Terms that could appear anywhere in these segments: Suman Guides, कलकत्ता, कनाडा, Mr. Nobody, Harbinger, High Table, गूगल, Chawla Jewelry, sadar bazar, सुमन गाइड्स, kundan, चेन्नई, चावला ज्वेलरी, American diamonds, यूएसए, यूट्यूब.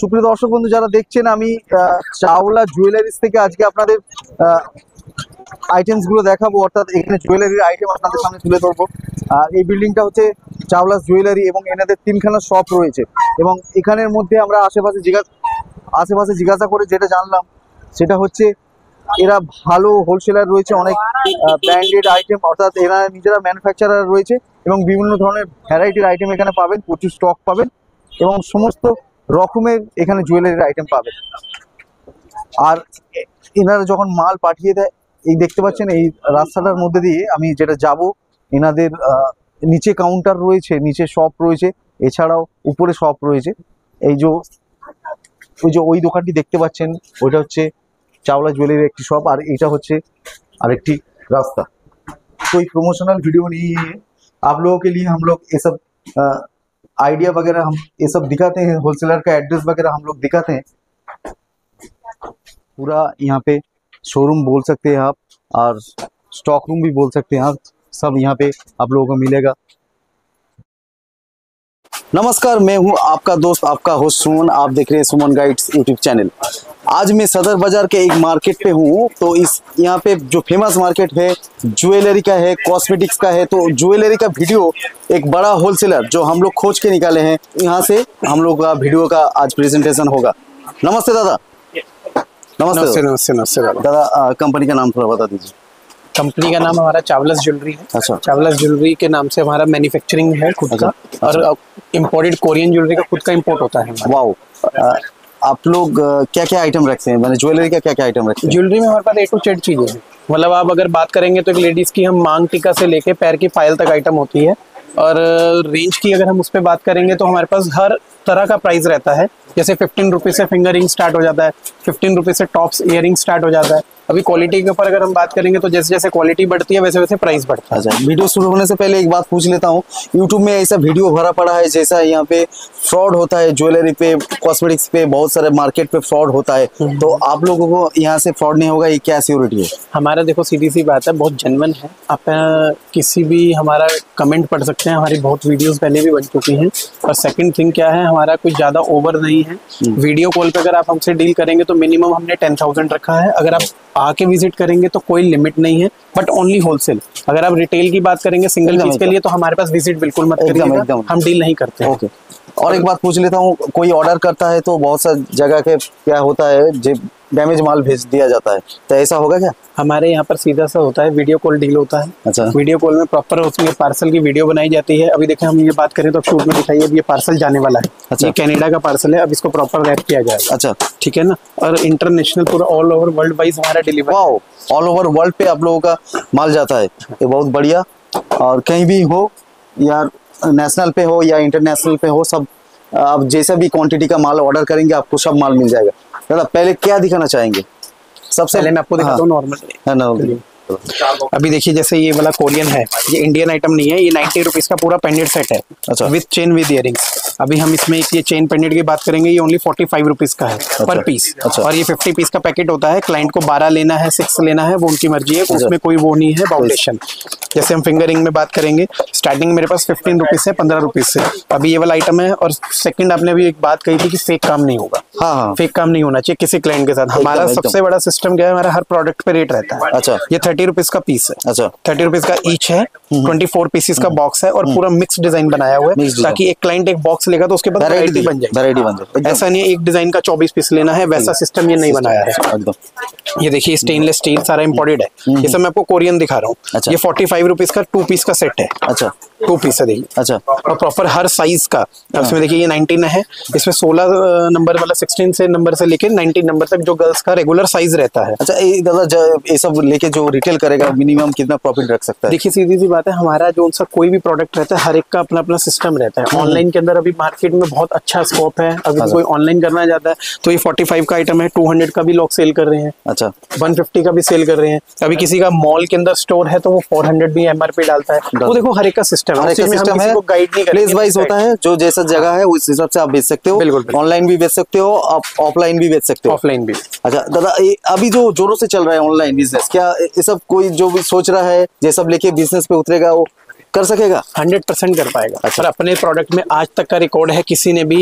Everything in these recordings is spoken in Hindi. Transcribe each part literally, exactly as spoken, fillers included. सुप्रिय दर्शक बंधु जारा देखछेन आमी चावला जुएलारिज थेके आजके आपनादेर आइटेम्स गुलो देखाबो अर्थात एखाने जुएलारिर आइटेम आपनादेर सामने तुले धरबो। एई बिल्डिंगटा होच्छे चावला जुएलारि एबं एनादेर तीनखाना शप रयेछे एबं एखानेर मध्ये आमरा आशेपाशे जिज्ञासा आशेपाशे जिज्ञासा करे जेटा जानलाम सेटा होच्छे एरा भालो होलसेलर रयेछे अनेक ब्रैंडेड आइटेम अर्थात एरा निजेरा मैन्युफैक्चरार रयेछे एबं विभिन्न धरनेर भ্যারাইটির आइटेम एखाने पाबेन प्रचुर स्टक पाबेन एबं समस्त रकमेर एखाने जुएलारिर आइटेम पाबेन। आर एनारा जखन माल पाठिये देय এই দেখতে পাচ্ছেন এই রাস্তাটার মধ্যে দিয়ে আমি যেটা যাব এনাদের নিচে কাউন্টার রয়েছে, নিচে শপ রয়েছে, এছাড়াও উপরে শপ রয়েছে। এই যে ওই যে ওই দোকানটি দেখতে পাচ্ছেন ওইটা হচ্ছে চাওলা জুয়েলারির একটি শপ আর এটা হচ্ছে আরেকটি রাস্তা। कोई प्रमोशनल वीडियो नहीं है, आप लोगों के लिए हम लोग ये सब आइडिया वगैरह हम ये सब दिखाते हैं, होलसेलर का एड्रेस वगैरह हम लोग दिखाते हैं। पूरा यहाँ पे शोरूम बोल सकते हैं आप और स्टॉक रूम भी बोल सकते हैं आप, सब यहाँ पे आप लोगों को मिलेगा। नमस्कार, मैं हूँ आपका दोस्त आपका होस्ट सुमन, आप देख रहे हैं सुमन गाइड्स यूट्यूब चैनल। आज मैं सदर बाजार के एक मार्केट पे हूँ, तो इस यहाँ पे जो फेमस मार्केट है ज्वेलरी का है, कॉस्मेटिक्स का है, तो ज्वेलरी का वीडियो एक बड़ा होलसेलर जो हम लोग खोज के निकाले हैं यहाँ से हम लोग का वीडियो का आज प्रेजेंटेशन होगा। नमस्ते दादा। नमस्ते नमस्ते नमस्ते, नमस्ते दादा। कंपनी का नाम थोड़ा बता दीजिए। कंपनी का नाम हमारा चावला ज्वेलरी है। अच्छा। चावला ज्वेलरी के नाम से हमारा मैन्युफैक्चरिंग है खुद का। अच्छा। और इम्पोर्टेड कोरियन ज्वेलरी का खुद का इम्पोर्ट होता है। वाओ। आप लोग क्या क्या आइटम रखते हैं, मैंने ज्वेलरी का क्या क्या आइटम रखते हैं? ज्वेलरी में हमारे पास ए टू जेड चीजें हैं, मतलब आप अगर बात करेंगे तो एक लेडीज की हम मांग टीका से लेके पैर की फाइल तक आइटम होती है। और रेंज की अगर हम उस पर बात करेंगे तो हमारे पास हर तरह का प्राइस रहता है, जैसे फिफ्टीन रुपीज़ से फिंगर रिंग स्टार्ट हो जाता है, फिफ्टीन रुपीज़ से टॉप्स ईयर रिंग स्टार्ट हो जाता है। अभी क्वालिटी के ऊपर अगर हम बात करेंगे तो जैसे जैसे क्वालिटी बढ़ती है वैसे वैसे प्राइस बढ़ता है। वीडियो शुरू होने से पहले एक बात पूछ लेता हूँ, यूट्यूब में ऐसा वीडियो भरा पड़ा है, जैसा यहाँ पे फ्रॉड होता है ज्वेलरी पे, कॉस्मेटिक्स पे, बहुत सारे मार्केट पे फ्रॉड होता है, तो आप लोगों को यहाँ से फ्रॉड नहीं होगा, ये क्या सिक्योरिटी है? हमारा देखो सीधी सी बात है, बहुत जेन्युइन है। आप किसी भी हमारा कमेंट पढ़ सकते हैं, हमारी बहुत वीडियोज पहले भी बन चुकी हैं। और सेकेंड थिंग क्या है, हमारा कुछ ज़्यादा ओवर नहीं है। वीडियो कॉल पर अगर आप हमसे डील करेंगे तो मिनिमम हमने टेन थाउजेंड रखा है। अगर आप आके विजिट करेंगे तो कोई लिमिट नहीं है, बट ओनली होलसेल। अगर आप रिटेल की बात करेंगे सिंगल चीज के लिए तो हमारे पास विजिट बिल्कुल मत करिएगा, हम डील नहीं करते हैं। ओके। और एक बात पूछ लेता हूँ, कोई ऑर्डर करता है तो बहुत सा जगह के क्या होता है जो डैमेज माल भेज दिया जाता है, तो ऐसा होगा क्या? हमारे यहाँ पर सीधा सा होता है, वीडियो कॉल डील होता है। अच्छा। वीडियो कॉल में प्रॉपर उसमें पार्सल की वीडियो बनाई जाती है। अभी देखें हम ये बात करें तो शूट में दिखाइए, ये पार्सल जाने वाला है। अच्छा। ये कनाडा का पार्सल है, अब इसको प्रॉपर रैप किया जाएगा। अच्छा, ठीक है ना। और इंटरनेशनल पूरा ऑल ओवर वर्ल्ड वाइज हमारा deliver. Wow, all over world पे आप लोगों का माल जाता है, ये बहुत बढ़िया। और कहीं भी हो यार, नेशनल पे हो या इंटरनेशनल पे हो, सब आप जैसा भी क्वांटिटी का माल ऑर्डर करेंगे आपको सब माल मिल जाएगा। दादा पहले क्या दिखाना चाहेंगे? सबसे पहले मैं आपको दिखाता हूँ नॉर्मल। अभी देखिए जैसे ये वाला कोरियन है, ये इंडियन आइटम नहीं है, ये नाइन्टी रुपीज का पूरा पेंडेंट सेट है। अच्छा। With chain with earrings. अभी हम इसमें ये चेन पेंडेंट की बात करेंगे, ये ओनली फोर्टी फाइव रुपीज का है। अच्छा। पर पीस। अच्छा। और ये फिफ्टी पीस का पैकेट होता है, क्लाइंट को बारह लेना है, सिक्स लेना है, वो उनकी मर्जी है, उसमें कोई वो नहीं है बाउंडेशन। जैसे हम फिंगर रिंग में बात करेंगे, स्टार्टिंग मेरे पास फिफ्टीन रुपीज से पंद्रह रुपीज से अभी ये वाला आइटम है। और सेकंड आपने अभी एक बात कही थी कि फेक काम नहीं होगा। हाँ, फेक काम नहीं होना चाहिए किसी क्लाइंट के साथ। हमारा सबसे बड़ा सिस्टम क्या है, हमारा हर प्रोडक्ट पे रेट रहता है। अच्छा। ये थर्टी रुपीज का पीस है। अच्छा। थर्टी रुपीज का ईच है, ट्वेंटी फोर पीसेस का बॉक्स है और पूरा मिक्स डिजाइन बनाया हुआ है, ताकि एक क्लाइंट एक बॉक्स लेगा तो उसके बाद वैरायटी बन जाए। ऐसा नहीं है एक डिजाइन का चौबीस पीस लेना है, वैसा सिस्टम ये नहीं बनाया है। ये देखिए स्टेनलेस स्टील सारा इम्पोर्टेड है, ये सब मैं आपको कोरियन दिखा रहा हूँ। ये फोर्टी फाइव रुपीज का टू पीस का सेट है। अच्छा। टू पीस है देखिए। अच्छा। और प्रॉपर हर साइज का, इसमें देखिए ये नाइनटीन है, इसमें सोलह नंबर वाला सिक्सटीन से नंबर से लेके नाइनटीन नंबर तक जो गर्ल्स का रेगुलर साइज रहता है। अच्छा। दादा ये सब लेके जो रिटेल करेगा मिनिमम कितना प्रॉफिट रख सकता है? देखिए सीधी सी बात है, हमारा जो उनका कोई भी प्रोडक्ट रहता है हर एक का अपना अपना सिस्टम रहता है। ऑनलाइन के अंदर अभी मार्केट में बहुत अच्छा स्कोप है, अगर कोई ऑनलाइन करना चाहता है तो ये फोर्टी फाइव का आइटम है, टू हंड्रेड का भी लोग सेल कर रहे हैं। अच्छा। वन फिफ्टी का भी सेल कर रहे हैं। अभी किसी का मॉल के अंदर स्टोर है तो वो फोर हंड्रेड भी एम आर पी डालता है। वो देखो हर एक का सिस्टम है, सिस्टम है, गाइड नहीं प्लेस वाइज होता है, जो जैसा जगह है उस हिसाब से आप बेच सकते हो। बिल्कुल। ऑनलाइन भी बेच सकते हो आप, ऑफलाइन भी बेच सकते हो। ऑफलाइन भी। अच्छा दादा, अभी जो जोरों से चल रहा है ऑनलाइन बिजनेस, क्या ये सब कोई जो भी सोच रहा है ये सब लेके बिजनेस पे उतरेगा वो कर सकेगा? हंड्रेड परसेंट कर पाएगा। अच्छा। और अपने प्रोडक्ट में आज तक का रिकॉर्ड है, किसी ने भी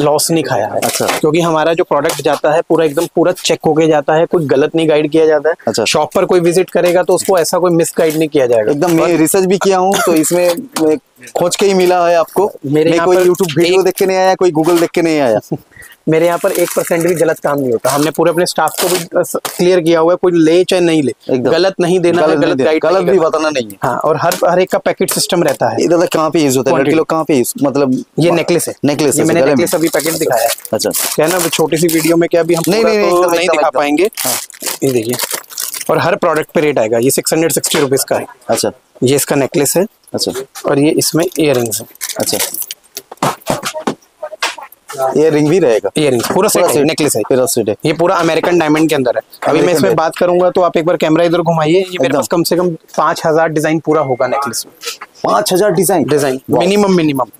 लॉस नहीं खाया है। अच्छा। क्योंकि हमारा जो प्रोडक्ट जाता है पूरा एकदम पूरा चेक होके जाता है, कोई गलत नहीं गाइड किया जाता है। अच्छा। शॉप पर कोई विजिट करेगा तो उसको ऐसा कोई मिस गाइड नहीं किया जाएगा। एकदम मैं रिसर्च भी किया हूँ तो इसमें खोज के ही मिला है आपको। मेरे कोई यूट्यूब वीडियो देख के नहीं आया, कोई गूगल देख के नहीं आया। मेरे यहाँ पर एक परसेंट भी गलत काम नहीं होता। हमने पूरे अपने स्टाफ को भी क्लियर किया हुआ है, कोई ले चाहे नहीं ले, गलत नहीं देना, गलत, गलत, गलत, गलत भी बताना नहीं है। हाँ, और हर हर एक का पैकेट सिस्टम रहता है। इधर कहाँ पे यूज होता है, किलो कहाँ पे, मतलब ये नेकलेस है, नेकलेस मैंने नेकलेस अभी पैकेट दिखाया है। अच्छा, क्या ना छोटी सी वीडियो में क्या अभी हम नहीं दिखा पाएंगे। ये देखिए, और हर प्रोडक्ट पे रेट आएगा। ये सिक्स हंड्रेड सिक्सटी रुपीज का है। अच्छा, ये इसका नेकलेस है। अच्छा, और ये इसमें इयर रिंग्स है। अच्छा, ये रिंग भी रहेगा, ये रिंग पूरा सेट है, नेकलेस है, पूरा सेट है। ये पूरा अमेरिकन डायमंड के अंदर है। अभी मैं इसमें बात करूंगा तो आप एक बार कैमरा इधर घुमाइए। ये मेरे पास कम से कम पाँच हजार डिजाइन पूरा होगा नेकलेस में। पाँच हजार डिजाइन डिजाइन मिनिमम मिनिमम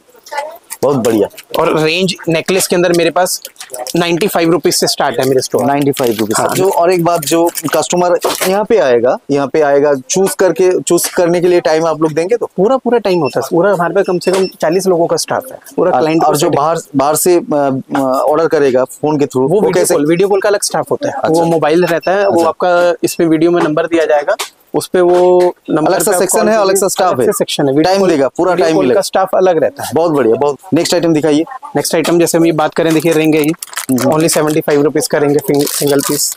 बहुत बढ़िया। और रेंज नेकलेस के अंदर मेरे पास नाइन्टी फाइव रुपीज से स्टार्ट है मेरे स्टोर। नाइन्टी फाइव रुपीज जो। और एक बात, जो कस्टमर यहाँ पे आएगा, यहाँ पे आएगा चूज करके, चूज करने के लिए टाइम आप लोग देंगे तो पूरा पूरा टाइम होता है। पूरा हमारे पास कम से कम चालीस लोगों का स्टाफ है पूरा क्लाइंट। और जो बाहर बाहर से ऑर्डर करेगा फोन के थ्रू, वो वीडियो कॉल का अलग स्टाफ होता है, वो मोबाइल रहता है, वो आपका इस पे वीडियो में नंबर दिया जाएगा, उस पे वो अलग सा सेक्शन है, अलग सा स्टाफ है, सेक्शन है, टाइम देगा, पूरा टाइम मिलेगा, स्टाफ अलग रहता है। बहुत बढ़िया, बहुत। नेक्स्ट आइटम दिखाइए। नेक्स्ट आइटम जैसे हम ये बात करें, देखिए रिंग है ये, ओनली सेवेंटी फाइव रुपीज का रिंग है, सिंगल पीस।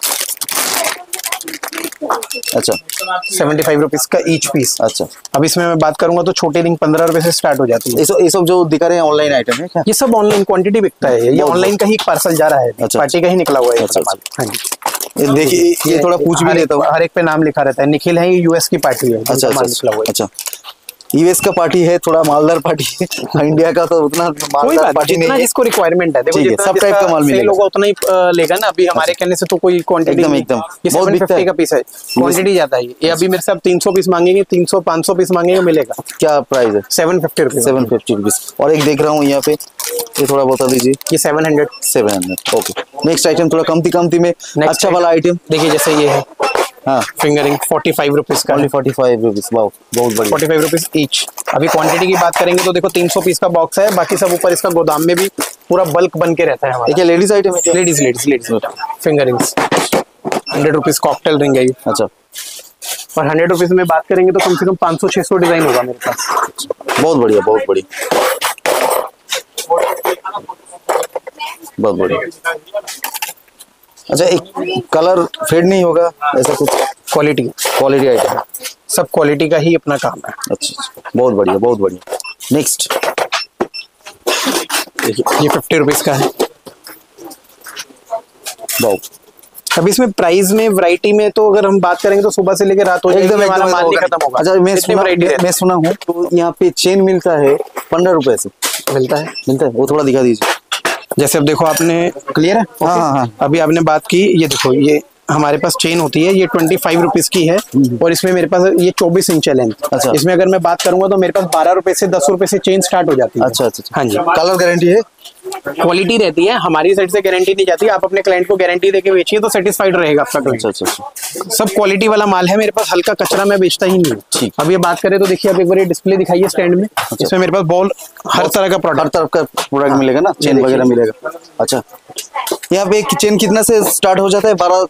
अच्छा, सेवेंटी फाइव रुपीज का ईच पीस। अच्छा, अब इसमें मैं बात करूंगा तो छोटी रिंग पंद्रह रुपए से स्टार्ट हो जाती है। ये सब, ये सब जो दिखा रहे हैं ऑनलाइन आइटम है क्या? ये सब ऑनलाइन क्वांटिटी बिकता है, ये ऑनलाइन का ही पार्सल जा रहा है, पार्टी का ही निकला हुआ है। हाँ जी, देखिए ये थोड़ा पूछ भी लेता हूँ। हर एक पे नाम लिखा रहता है, निखिल है, यूएस की पार्टी है। अच्छा अच्छा अच्छा, यूएस का पार्टी है, थोड़ा मालदार पार्टी है। इंडिया का तो उतना मालदार पार्टी नहीं है, इसको रिक्वायरमेंट है। देखो जितना सब टाइप का माल मिलेगा, लोग उतना ही लेगा ना। अभी हमारे कहने से तो कोई क्वांटिटी एकदम एकदम बहुत बिकता है का पीस है, क्वांटिटी ज्यादा है ये। अभी मेरे से आप तीन सौ पीस मांगेंगे, तीन सौ पाँच सौ पीस मांगेंगे, मिलेगा। क्या प्राइस है? Seven fifty rupees seven fifty rupees और एक देख रहा हूँ यहाँ पे, ये थोड़ा बता दीजिए, ये seven hundred seven hundred okay. Next item थोड़ा कमती कमती में अच्छा वाला आइटम देखिए, जैसे ये है। हाँ, फिंगरिंग फोर्टी फाइव रुपीज का, फोर्टी फाइव रुपीज बहुत बढ़िया, फोर्टी फाइव रुपीज ईच। अभी क्वांटिटी की बात करेंगे तो देखो तीन सौ पीस का बॉक्स है, बाकी सब ऊपर इसका गोदाम में भी पूरा बल्क बन के रहता है हमारा। क्या लेडीज आइटम है? Ladies ladies ladies finger rings hundred rupees cocktail ring है। अच्छा, और हंड्रेड रुपीज में बात करेंगे तो कम से कम पाँच सौ छह सौ डिजाइन होगा मेरे पास। बहुत बढ़िया, बहुत बढ़िया, बहुत बढ़िया। अच्छा, एक कलर फेड नहीं होगा ऐसा कुछ? क्वालिटी क्वालिटी आइटम, सब क्वालिटी का ही अपना काम है। अच्छा, बहुत बढ़िया, बहुत बढ़िया। नेक्स्ट देखिए, ये फिफ्टी रुपीज का है। अब इसमें प्राइस में वैरायटी में तो अगर हम बात करेंगे तो सुबह से लेकर रात हो जाएगी, एकदम एकदम माल खत्म होगा। अच्छा, मैं सुना मैं सुना हूँ तो यहाँ पे चेन मिलता है पंद्रह रुपए से, मिलता है मिलता है वो थोड़ा दिखा दीजिए। जैसे अब देखो, आपने क्लियर है? हाँ हाँ, अभी आपने बात की, ये देखो ये हमारे पास चेन होती है, ये ट्वेंटी फाइव रुपीज की है और इसमें मेरे पास ये चौबीस इंच है लेंथ। अच्छा, इसमें अगर मैं बात करूंगा तो मेरे पास बारह रुपए से दस रुपए से चेन स्टार्ट हो जाती है। अच्छा अच्छा, हाँ जी। कलर गारंटी है, क्वालिटी रहती है, हमारी साइड से गारंटी नहीं जाती। आप अपने क्लाइंट को गारंटी देके बेचिए तो सेटिस्फाइड रहेगा आपका क्लाइंट। अच्छा अच्छा, सब क्वालिटी वाला माल है मेरे पास, हल्का कचरा मैं बेचता ही नहीं। ठीक, अब ये बात करें तो देखिए, आप एक बार ये डिस्प्ले दिखाइए स्टैंड में। इसमें मेरे पास बॉल, हर तरह का प्रोडक्ट, हर तरह का प्रोडक्ट मिलेगा ना, चेन वगैरह मिलेगा। अच्छा, यहाँ पे चेन कितना से स्टार्ट हो जाता है? बारह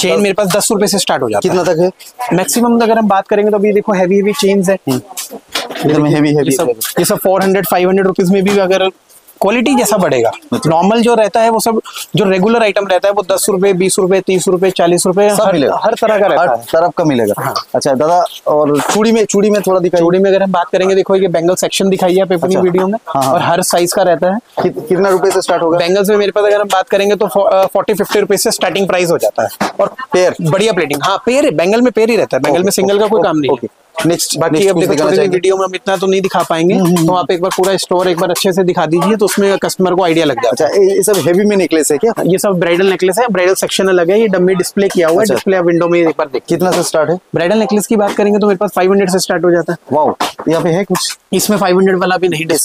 चेन मेरे पास दस रुपए से स्टार्ट हो जाता है। कितना तक है मैक्सिमम? अगर हम बात करेंगे तो अभी देखो हैवी हैवी चेन्स है, ये सब four hundred five hundred rupees में भी अगर क्वालिटी जैसा बढ़ेगा। नॉर्मल जो रहता है वो सब जो रेगुलर आइटम रहता है वो दस रुपए बीस रुपए तीस रुपए चालीस रुपए सब मिलेगा, हर तरह का रहता है, तरफ का मिलेगा। हाँ। अच्छा दादा, और चूड़ी में चूड़ी में थोड़ा दिखाइए। चूड़ी में अगर हम बात करेंगे, देखो ये बैंगल सेक्शन दिखाइए आप अपनी वीडियो में। हाँ। और हर साइज का रहता है। कि, कितना रुपए से स्टार्ट होगा बैंगल्स में? मेरे पास अगर हम बात करेंगे तो फोर्टी फिफ्टी रुपीज से स्टार्टिंग प्राइस हो जाता है। और पेयर बढ़िया प्लेटिंग। हाँ, पेयर बैंगल में पेयर ही रहता है, बैंगल में सिंगल का कोई काम नहीं। नेक्स्ट बाकी अब देखो, वीडियो में हम इतना तो नहीं दिखा पाएंगे, तो आप एक बार पूरा स्टोर एक बार अच्छे से दिखा दीजिए तो उसमें कस्टमर को आइडिया लग जाता है। ये सब हेवी में नेकलेस है क्या? ये सब ब्राइडल नेकलेस है, ब्राइडल सेक्शन अलग है, ये डमी डिस्प्ले किया हुआ है। डिस्प्ले आप विंडो में एक बार देखिए। कितना से स्टार्ट है? ब्राइडल नेकलेस की बात करेंगे तो मेरे पास फाइव हंड्रेड से स्टार्ट हो जाता है। वाओ, यहाँ पे है कुछ? इसमें फाइव हंड्रेड वाला भी नहीं, कितना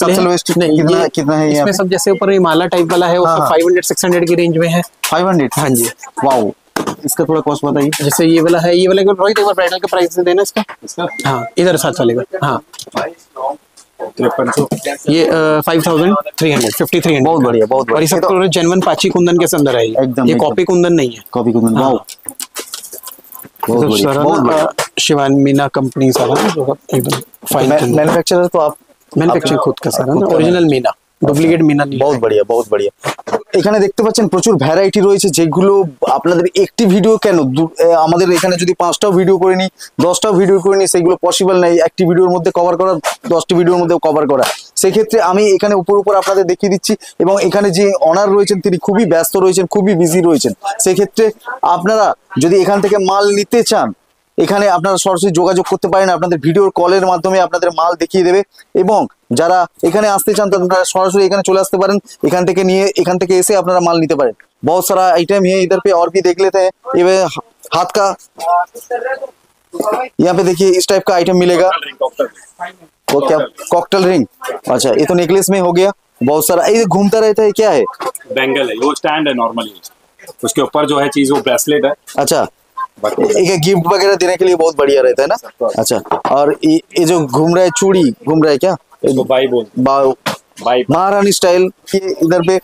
कितना है इसमें? सब जैसे ऊपर हिमालय टाइप वाला है, फाइव हंड्रेड सिक्स हंड्रेड की रेंज में है। फाइव हंड्रेड हाँ जी, वाओ। इसका थोड़ा कॉस्ट बताइए। जैसे ये वाला है, ये वाला रोहित एक बार ब्राइडल का प्राइस देना इसका। हाँ, इधर साथ चलेगा। हाँ, तिरपन सौ, ये five thousand three hundred, fifty three hundred. बहुत बढ़िया, बहुत बढ़िया। और ये सब तो जेन्युइन पाची कुंदन के अंदर है, ये कॉपी कुंदन नहीं है। कॉपी कुंदन बहुत बढ़िया, बहुत बढ़िया। शिवान मीना कंपनी सारा एकदम फाइन मैन्युफैक्चरर, तो आप मैन्युफैक्चरिंग खुद का सारा ना, ओरिजिनल मीना, डुप्लीकेट मीना नहीं। बहुत बढ़िया, बहुत बढ़िया। এখানে দেখতে পাচ্ছেন প্রচুর ভ্যারাইটি রয়েছে, যেগুলো আপনাদের একটি ভিডিও কেন, আমাদের এখানে যদি পাঁচটাও ভিডিও করে নি, দশটাও ভিডিও করে নি, সেগুলো পসিবল নাই একটি ভিডিওর মধ্যে কভার করা, দশটি ভিডিওর মধ্যে কভার করা। সেই ক্ষেত্রে আমি এখানে উপর উপর আপনাদের দেখিয়ে দিচ্ছি, এবং এখানে যে অনার রয়েছেন তিনি খুবই ব্যস্ত রয়েছেন, খুবই বিজি রয়েছেন। সেই ক্ষেত্রে আপনারা যদি এখান থেকে মাল নিতে চান, এখানে আপনারা সরাসরি যোগাযোগ করতে পারেন, আপনাদের ভিডিওর কলের মাধ্যমে আপনাদের মাল দেখিয়ে দেবে। এবং যারা এখানে আসতে চান তারা সরাসরি এখানে চলে আসতে পারেন, এখান থেকে নিয়ে এখান থেকে এসে আপনারা মাল নিতে পারেন। बहुत सारा आइटम है इधर पे, और भी देख लेते हैं। ये हाथ का, यहाँ पे देखिए इस टाइप का आइटम मिलेगा, वो क्या कॉकटेल रिंग। अच्छा, ये तो नेकलेस में हो गया। बहुत सारा ये घूमता रहता है, क्या है? बैंगल है, वो स्टैंड है नॉर्मली, उसके ऊपर जो है चीज वो ब्रेसलेट है। अच्छा, एक गिफ्ट वगैरह देने के लिए बहुत बढ़िया रहता है ना। अच्छा, और ये जो घूम रहा है चूड़ी घूम रहा है, क्या इसको बाई बोल, बाई महारानी स्टाइल। इधर पे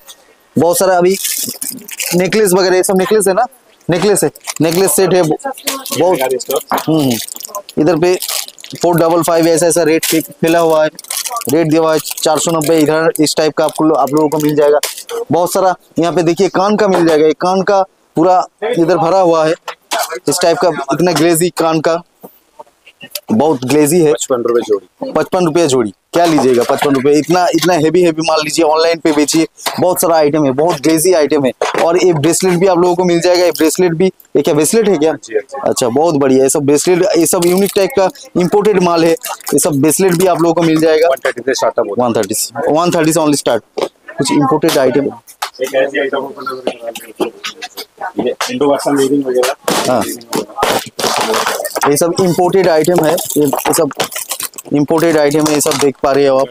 बहुत सारा अभी नेकलेस वगैरह, ये सब नेकलेस है ना, नेकलेस है, नेकलेस सेट है बहुत। हम्म, इधर पे फोर डबल फाइव ऐसा ऐसा रेट फैला हुआ है, रेट दिया हुआ है चार सौ नब्बे। इधर इस टाइप का आपको आप लोगों को मिल जाएगा। बहुत सारा यहाँ पे देखिए कान का मिल जाएगा, कान का पूरा इधर भरा हुआ है, इस टाइप का इतना ग्लेजी कान का, बहुत ग्लेजी है। पचपन रुपए जोड़ी, पचपन रुपये जोड़ी, क्या लीजिएगा पचपन रुपये। इतना इतना हेवी हेवी माल लीजिए, ऑनलाइन पे बेचिए। बहुत सारा आइटम है, बहुत ग्लेजी आइटम है। और ये ब्रेसलेट भी आप लोगों को मिल जाएगा, ये ब्रेसलेट भी, ये क्या ब्रेसलेट है क्या? अच्छा, बहुत बढ़िया। ये सब ब्रेसलेट, ये सब यूनिक टाइप का इम्पोर्टेड माल है। ये सब ब्रेसलेट भी आप लोगों को मिल जाएगा। वन थर्टी से वन थर्टी से ओनली स्टार्ट, कुछ इम्पोर्टेड आइटम। हाँ, ये सब इम्पोर्टेड आइटम है, ये सब इम्पोर्टेड आइटम है, ये सब देख पा रहे हो आप।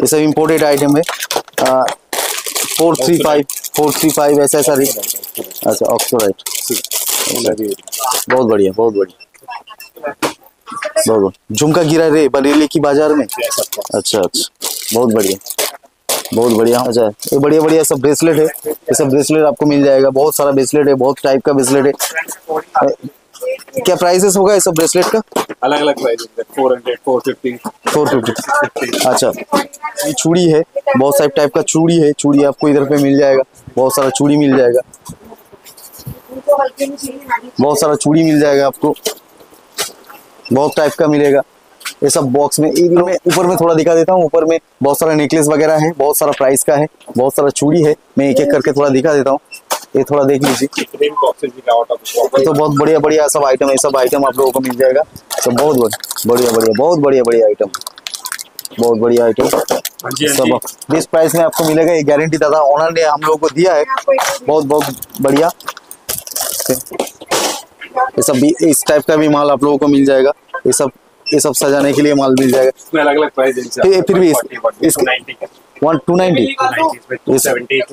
ये सब इम्पोर्टेड आइटम है। Four three five four three five ऐसा ऐसा। अच्छा, ऑक्सोराइट, बहुत बढ़िया, बहुत बढ़िया, बहुत बढ़िया। झुमका गिरा रे बरेली की बाजार में। अच्छा अच्छा, बहुत बढ़िया, बहुत बढ़िया। अच्छा, ये बढ़िया बढ़िया सब ब्रेसलेट है, ये सब ब्रेसलेट आपको मिल जाएगा। बहुत सारा ब्रेसलेट है, बहुत टाइप का ब्रेसलेट है। क्या प्राइसेस होगा ये सब ब्रेसलेट का? अलग अलग प्राइस है, four hundred, four fifty, four fifty. अच्छा, ये चूड़ी है, बहुत सारे टाइप का चूड़ी है, चूड़ी आपको इधर पे मिल जाएगा। बहुत सारा चूड़ी मिल जाएगा, बहुत सारा चूड़ी मिल जाएगा आपको, बहुत टाइप का मिलेगा। ये सब बॉक्स में, इन में ऊपर में थोड़ा दिखा देता हूँ। ऊपर में बहुत सारा नेकलेस वगैरह है, बहुत सारा प्राइस का है, बहुत सारा चूड़ी है। मैं एक एक करके थोड़ा दिखा देता हूँ, ये थोड़ा देख लीजिए। तो बहुत बढ़िया बढ़िया सब आइटम है, सब आइटम आप लोगों को मिल जाएगा। सब बहुत बढ़िया बढ़िया, बहुत बढ़िया बढ़िया आइटम, बहुत बढ़िया आइटम सब जिस प्राइस में आपको मिलेगा, ये गारंटी दादा ऑनर ने हम लोगों को दिया है। बहुत बहुत बढ़िया, ये सब इस टाइप का भी माल आप लोगों को मिल जाएगा। ये सब ये सब सजाने के लिए माल मिल जाएगा। इसमें अलग अलग प्राइस है, फिर भी one two ninety,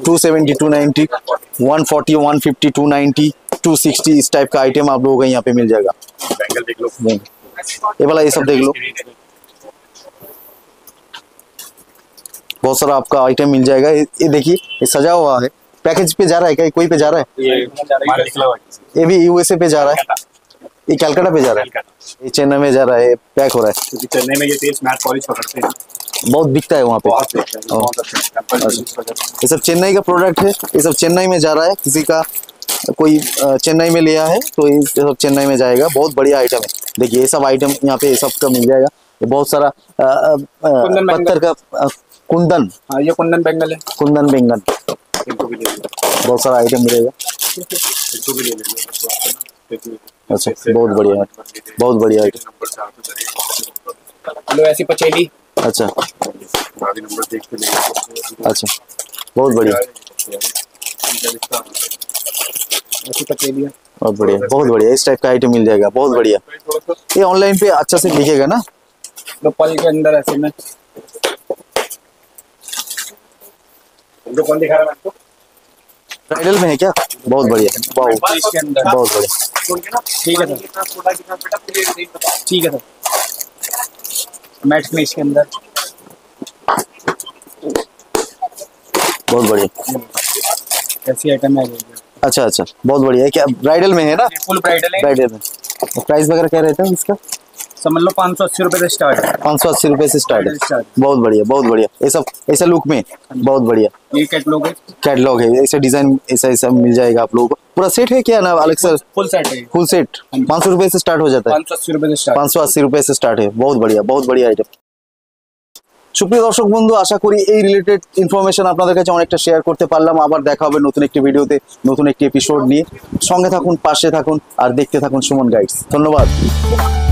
two seventy, two ninety, one forty, one fifty, two ninety, two sixty इस टाइप का आइटम आप लोगों का यहाँ पे मिल जाएगा। बैंगल देख लो, ये वाला, ये सब देख लो। बहुत सारा आपका आइटम मिल जाएगा। ये देखिए, ये सजा हुआ है। पैकेज पे जा रहा है क्या? कोई पे जा रहा है? ये भी यूएसए पे जा रहा है, ये कलकत्ता पे जा रहा है, ये चेन्नई में जा रहा है, पैक हो रहा है। क्योंकि चेन्नई में ये तेज मैट पॉलिश पकड़ते हैं, बहुत बिकता है वहाँ पे। ये सब चेन्नई का प्रोडक्ट है, ये सब चेन्नई में जा रहा है। किसी का कोई चेन्नई में लिया है तो ये सब चेन्नई में जाएगा। बहुत बढ़िया आइटम है, देखिए ये सब आइटम यहाँ पे, ये सब का मिल जाएगा। बहुत सारा पत्थर का कुंदन, ये कुंदन बैंगल है, कुंदन बैंगल, बहुत सारा आइटम मिलेगा। अच्छा, बहुत बढ़िया, बहुत बढ़िया आइटम। लो ऐसी पचेली। अच्छा अच्छा, बहुत बढ़िया, बहुत बढ़िया, बहुत बढ़िया। इस टाइप का आइटम मिल जाएगा, बहुत बढ़िया। ये ऑनलाइन पे अच्छा से दिखेगा ना, लोपल के अंदर ऐसे में। कौन दिखा रहा है आपको? ब्राइडल में है क्या? बहुत बढ़िया, बहुत बढ़िया, ठीक है सर, ठीक है सर। मैच में इसके अंदर बहुत बढ़िया, कैसी आइटम है? अच्छा अच्छा, बहुत बढ़िया है। क्या ब्राइडल में है ना? फुल ब्राइडल है। ब्राइडल में प्राइस वगैरह क्या रहता है इसका? समझ लो पाँच सौ अस्सी रुपए से स्टार्ट है। पाँच सौ अस्सी रुपए से स्टार्ट है। बहुत बढ़िया, बहुत बढ़िया। ऐसा ऐसा लुक में बहुत बढ़िया। ये कैटलॉग है, कैटलॉग है। ऐसा डिजाइन ऐसा ऐसा मिल जाएगा आप लोगों को। पूरा सेट है क्या ना अलग से? फुल सेट है। फुल सेट पाँच सौ रुपए से स्टार्ट हो जाता है। पाँच सौ अस्सी रुपए से स्टार्ट है। बहुत बढ़िया, बहुत बढ़िया आइटम। সুপ্রিয় দর্শক বন্ধু, আশা করি এই রিলেটেড ইনফরমেশন আপনাদের কাছে অনেকটা শেয়ার করতে পারলাম। আবার দেখা হবে নতুন একটি ভিডিওতে, নতুন একটি এপিসোড নিয়ে। সঙ্গে থাকুন, পাশে থাকুন, আর দেখতে থাকুন সুমন গাইডস। ধন্যবাদ।